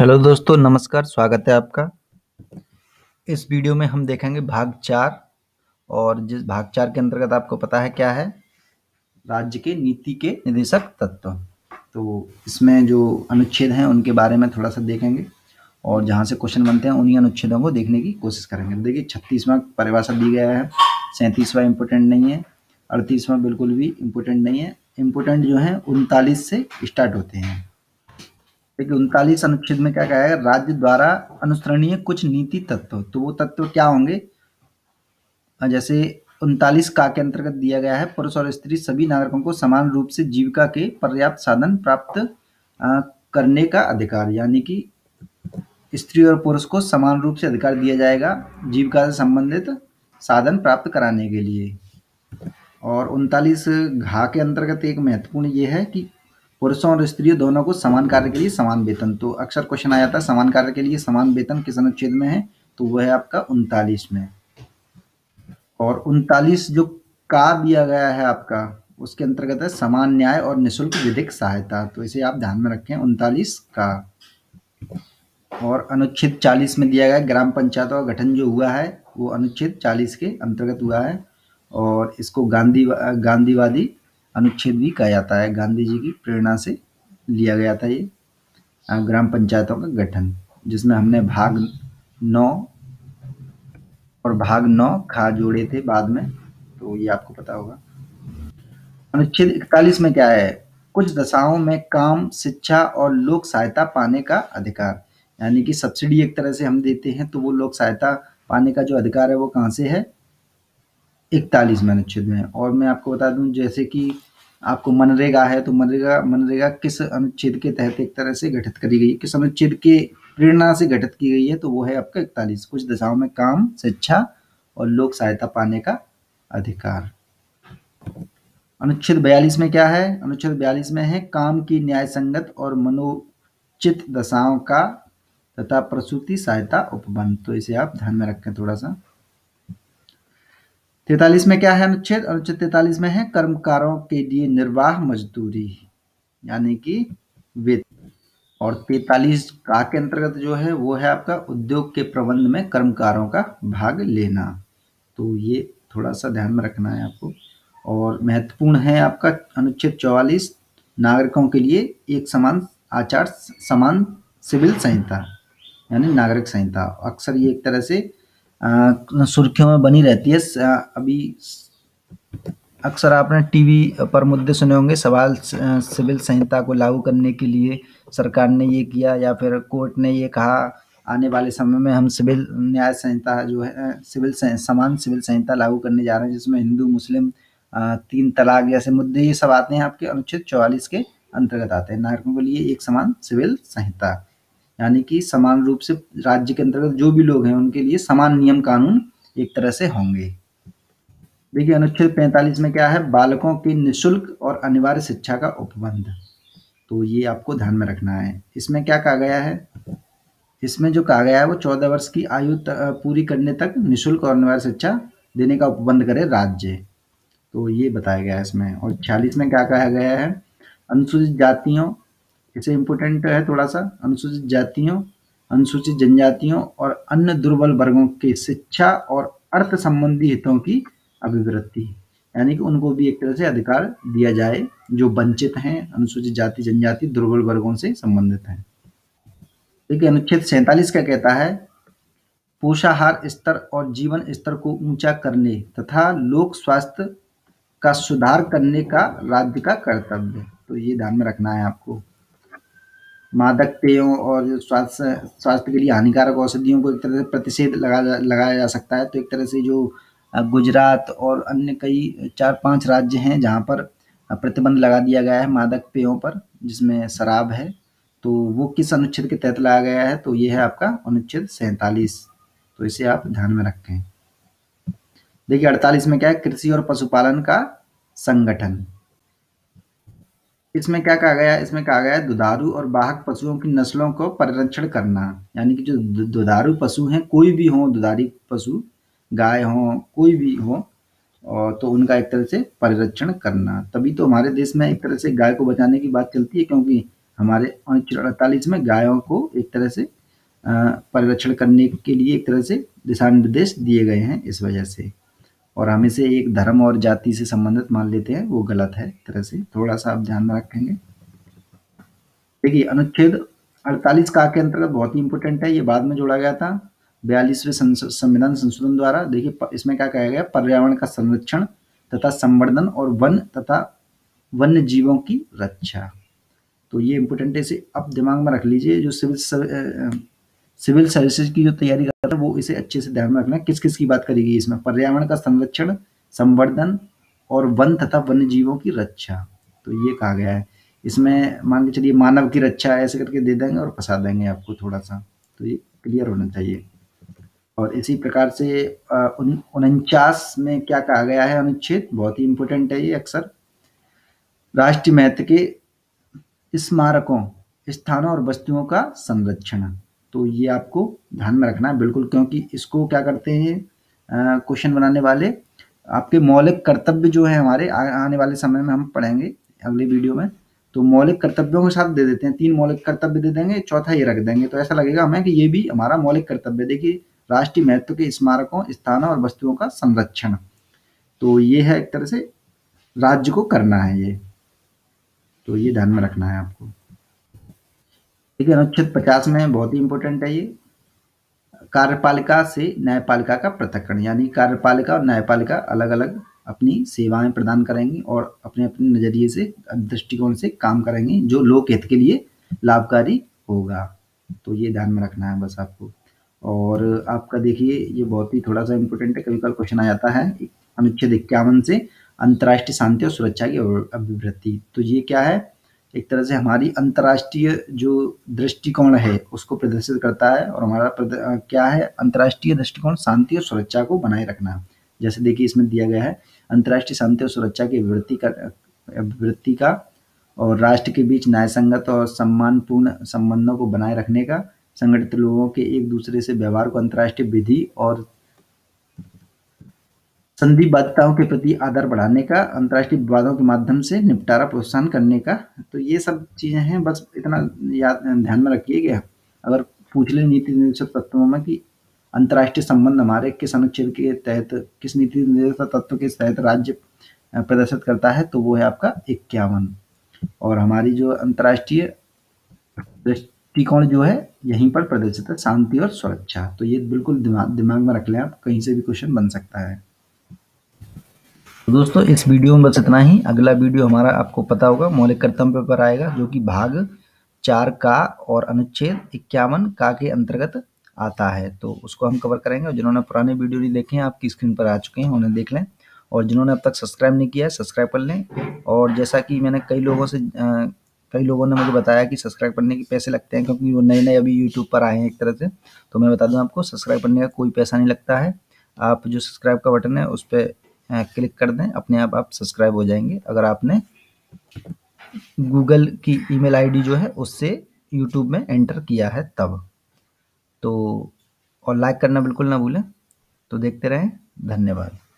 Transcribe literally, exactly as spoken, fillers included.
Hello दोस्तों, नमस्कार। स्वागत है आपका। इस वीडियो में हम देखेंगे भाग चार, और जिस भाग चार के अंतर्गत आपको पता है क्या है, राज्य के नीति के निदेशक तत्व। तो इसमें जो अनुच्छेद हैं उनके बारे में थोड़ा सा देखेंगे, और जहां से क्वेश्चन बनते हैं उन्हीं अनुच्छेदों को देखने की कोशिश करेंगे। देखिए, छत्तीसवां परिभाषा दी गया है, सैंतीसवां इंपोर्टेंट नहीं है, अड़तीसवां बिल्कुल भी इम्पोर्टेंट नहीं है। इम्पोर्टेंट जो है उनतालीस से स्टार्ट होते हैं। देखिए, उनतालीस अनुच्छेद में क्या कहा है, राज्य द्वारा अनुसरणीय कुछ नीति तत्व। तो वो तत्व क्या होंगे, जैसे उनतालीस का के अंतर्गत दिया गया है, पुरुष और स्त्री सभी नागरिकों को समान रूप से जीविका के पर्याप्त साधन प्राप्त करने का अधिकार, यानी कि स्त्री और पुरुष को समान रूप से अधिकार दिया जाएगा जीविका से संबंधित साधन प्राप्त कराने के लिए। और उनतालीस घा के अंतर्गत एक महत्वपूर्ण ये है कि पुरुषों और स्त्रियों दोनों को समान कार्य के लिए समान वेतन। तो अक्सर क्वेश्चन आ जाता है समान कार्य के लिए समान वेतन किस अनुच्छेद में है, तो वह है आपका उनतालीस में। और उनतालीस जो का दिया गया है आपका, उसके अंतर्गत है समान न्याय और निःशुल्क विधिक सहायता। तो इसे आप ध्यान में रखें, उनतालीस का। और अनुच्छेद चालीस में दिया गया ग्राम पंचायतों का गठन जो हुआ है वो अनुच्छेद चालीस के अंतर्गत हुआ है, और इसको गांधी गांधीवादी अनुच्छेद भी कहा जाता है। गांधी जी की प्रेरणा से लिया गया था ये ग्राम पंचायतों का गठन, जिसमें हमने भाग नौ और भाग नौ खा जोड़े थे बाद में, तो ये आपको पता होगा। अनुच्छेद इकतालीस में क्या है, कुछ दशाओं में काम, शिक्षा और लोक सहायता पाने का अधिकार, यानी कि सब्सिडी एक तरह से हम देते हैं, तो वो लोक सहायता पाने का जो अधिकार है वो कहाँ से है, इकतालीसवें अनुच्छेद में। और मैं आपको बता दूं, जैसे कि आपको मनरेगा है, तो मनरेगा मनरेगा किस अनुच्छेद के तहत एक तरह से गठित करी गई, किस अनुच्छेद के प्रेरणा से गठित की गई है, तो वो है आपका इकतालीस, कुछ दशाओं में काम, शिक्षा और लोक सहायता पाने का अधिकार। अनुच्छेद बयालीस में क्या है, अनुच्छेद बयालीस में है काम की न्याय संगत और मनोचित दशाओं का तथा प्रसूति सहायता उपबंध। तो इसे आप ध्यान में रखें थोड़ा सा। तैतालीस में क्या है अनुच्छेद, अनुच्छेद तैतालीस में है कर्मकारों के लिए निर्वाह मजदूरी, यानी कि वेतन। और तैतालीस का के अंतर्गत जो है वो है आपका उद्योग के प्रबंध में कर्मकारों का भाग लेना। तो ये थोड़ा सा ध्यान में रखना है आपको। और महत्वपूर्ण है आपका अनुच्छेद चौवालीस, नागरिकों के लिए एक समान आचार, समान सिविल संहिता, यानी नागरिक संहिता। अक्सर ये एक तरह से सुर्खियों में बनी रहती है। अभी अक्सर आपने टीवी पर मुद्दे सुने होंगे, सवाल सिविल संहिता को लागू करने के लिए सरकार ने ये किया, या फिर कोर्ट ने ये कहा आने वाले समय में हम सिविल न्याय संहिता जो है, सिविल समान सिविल संहिता लागू करने जा रहे हैं, जिसमें हिंदू मुस्लिम तीन तलाक जैसे मुद्दे ये सब आते हैं आपके अनुच्छेद चौवालीस के अंतर्गत आते हैं। नागरिकों के लिए एक समान सिविल संहिता, यानी कि समान रूप से राज्य के अंतर्गत जो भी लोग हैं उनके लिए समान नियम कानून एक तरह से होंगे। देखिए, अनुच्छेद पैंतालीस में क्या है, बालकों की निःशुल्क और अनिवार्य शिक्षा का उपबंध। तो ये आपको ध्यान में रखना है। इसमें क्या कहा गया है, इसमें जो कहा गया है वो चौदह वर्ष की आयु पूरी करने तक निःशुल्क और अनिवार्य शिक्षा देने का उपबंध करे राज्य, तो ये बताया गया है इसमें। और छियालीस में क्या कहा गया है, अनुसूचित जातियों, इसे इम्पोर्टेंट है थोड़ा सा, अनुसूचित जातियों, अनुसूचित जनजातियों और अन्य दुर्बल वर्गों के शिक्षा और अर्थ संबंधी हितों की अभिवृत्ति, यानी कि उनको भी एक तरह से अधिकार दिया जाए जो वंचित हैं, अनुसूचित जाति जनजाति दुर्बल वर्गों से संबंधित हैं। देखिए, अनुच्छेद सैंतालीस का कहता है पोषाहार स्तर और जीवन स्तर को ऊंचा करने तथा लोक स्वास्थ्य का सुधार करने का राज्य का कर्तव्य है, तो ये ध्यान में रखना है आपको। मादक पेयों और स्वास्थ्य स्वास्थ्य के लिए हानिकारक औषधियों को एक तरह से प्रतिषेध लगा लगाया जा सकता है। तो एक तरह से जो गुजरात और अन्य कई चार पांच राज्य हैं जहां पर प्रतिबंध लगा दिया गया है मादक पेयों पर, जिसमें शराब है, तो वो किस अनुच्छेद के तहत लाया गया है, तो ये है आपका अनुच्छेद सैंतालीस, तो इसे आप ध्यान में रखें। देखिए, अड़तालीस में क्या है, कृषि और पशुपालन का संगठन। इसमें क्या कहा गया है, इसमें कहा गया है दुधारू और वाहक पशुओं की नस्लों को परिरक्षण करना, यानी कि जो दुधारू पशु हैं कोई भी हो, दुधारी पशु गाय हो कोई भी हो, और तो उनका एक तरह से परिरक्षण करना। तभी तो हमारे देश में एक तरह से गाय को बचाने की बात चलती है, क्योंकि हमारे अनुच्छेद अड़तालीस में गायों को एक तरह से परिरक्षण करने के लिए एक तरह से दिशा निर्देश दिए गए हैं। इस वजह से और हम इसे एक धर्म और जाति से संबंधित मान लेते हैं, वो गलत है। एक तरह से थोड़ा सा आप ध्यान रखेंगे। देखिए अनुच्छेद अड़तालीस का के अंतर्गत बहुत ही इंपॉर्टेंट है, ये बाद में जोड़ा गया था बयालीसवें संविधान संशोधन द्वारा। देखिए इसमें क्या कहा गया, पर्यावरण का संरक्षण तथा संवर्धन और वन तथा वन्य जीवों की रक्षा। तो ये इम्पोर्टेंट है, इसे आप दिमाग में रख लीजिए। जो सिविल सिविल सर्विसेज की जो तैयारी कर रहा है वो इसे अच्छे से ध्यान में रखना है। किस किस की बात करेगी इसमें, पर्यावरण का संरक्षण, संवर्धन और वन तथा वन्य जीवों की रक्षा। तो ये कहा गया है इसमें, मान के चलिए मानव की रक्षा ऐसे करके दे देंगे और फंसा देंगे आपको थोड़ा सा। तो ये क्लियर होना चाहिए। और इसी प्रकार से उनचास में क्या कहा गया है, अनुच्छेद बहुत ही इम्पोर्टेंट है ये, अक्सर राष्ट्रीय महत्व के स्मारकों, स्थानों और वस्तुओं का संरक्षण। तो ये आपको ध्यान में रखना है बिल्कुल, क्योंकि इसको क्या करते हैं क्वेश्चन बनाने वाले, आपके मौलिक कर्तव्य जो है हमारे आ, आने वाले समय में हम पढ़ेंगे अगले वीडियो में। तो मौलिक कर्तव्यों के साथ दे देते हैं, तीन मौलिक कर्तव्य दे देंगे, चौथा ये रख देंगे, तो ऐसा लगेगा हमें कि ये भी हमारा मौलिक कर्तव्य। देखिए राष्ट्रीय महत्व के स्मारकों, स्थानों और वस्तुओं का संरक्षण, तो ये है एक तरह से राज्य को करना है ये, तो ये ध्यान में रखना है आपको। ठीक है, अनुच्छेद पचास में बहुत ही इंपॉर्टेंट है ये, कार्यपालिका से न्यायपालिका का पृथक्करण, यानी कार्यपालिका और न्यायपालिका अलग अलग अपनी सेवाएं प्रदान करेंगी और अपने अपने नजरिए से, दृष्टिकोण से काम करेंगी जो लोक हित के लिए लाभकारी होगा। तो ये ध्यान में रखना है बस आपको। और आपका देखिए ये बहुत ही थोड़ा सा इम्पोर्टेंट है, कभी कल क्वेश्चन आ जाता है, अनुच्छेद इक्यावन से अंतर्राष्ट्रीय शांति और सुरक्षा की अभिवृद्धि। तो ये क्या है, एक तरह से हमारी अंतर्राष्ट्रीय जो दृष्टिकोण है उसको प्रदर्शित करता है। और हमारा क्या है, अंतर्राष्ट्रीय दृष्टिकोण शांति और सुरक्षा को बनाए रखना। जैसे देखिए इसमें दिया गया है अंतर्राष्ट्रीय शांति और सुरक्षा की अभिवृद्धि का अभिवृद्धि का और राष्ट्र के बीच न्यायसंगत और सम्मानपूर्ण संबंधों को बनाए रखने का, संगठित लोगों के एक दूसरे से व्यवहार को अंतर्राष्ट्रीय विधि और संधिबद्धताओं के प्रति आदर बढ़ाने का, अंतर्राष्ट्रीय विवादों के माध्यम से निपटारा प्रोत्साहन करने का। तो ये सब चीजें हैं, बस इतना याद ध्यान में रखिएगा। अगर पूछ ले नीति निर्देशक तत्वों में कि अंतर्राष्ट्रीय संबंध हमारे किस अनुच्छेद के तहत, किस नीति निर्देशक तत्व के तहत राज्य प्रदर्शित करता है, तो वो है आपका इक्यावन। और हमारी जो अंतर्राष्ट्रीय दृष्टिकोण जो है यहीं पर प्रदर्शित है, शांति और सुरक्षा। तो ये बिल्कुल दिमाग दिमाग में रख लें आप, कहीं से भी क्वेश्चन बन सकता है। तो दोस्तों इस वीडियो में बस इतना ही। अगला वीडियो हमारा आपको पता होगा मौलिक कर्तव्य पर आएगा, जो कि भाग चार का और अनुच्छेद इक्यावन का के अंतर्गत आता है, तो उसको हम कवर करेंगे। और जिन्होंने पुराने वीडियो नहीं देखे हैं, आपकी स्क्रीन पर आ चुके हैं, उन्हें देख लें। और जिन्होंने अब तक सब्सक्राइब नहीं किया है, सब्सक्राइब कर लें। और जैसा कि मैंने कई लोगों से कई लोगों ने मुझे बताया कि सब्सक्राइब करने के पैसे लगते हैं, क्योंकि वो नए नए अभी यूट्यूब पर आए हैं एक तरह से। तो मैं बता दूं आपको, सब्सक्राइब करने का कोई पैसा नहीं लगता है। आप जो सब्सक्राइब का बटन है उस पर क्लिक कर दें, अपने आप आप सब्सक्राइब हो जाएंगे। अगर आपने गूगल की ईमेल आईडी जो है उससे यूट्यूब में एंटर किया है तब। तो और लाइक करना बिल्कुल ना भूलें। तो देखते रहें, धन्यवाद।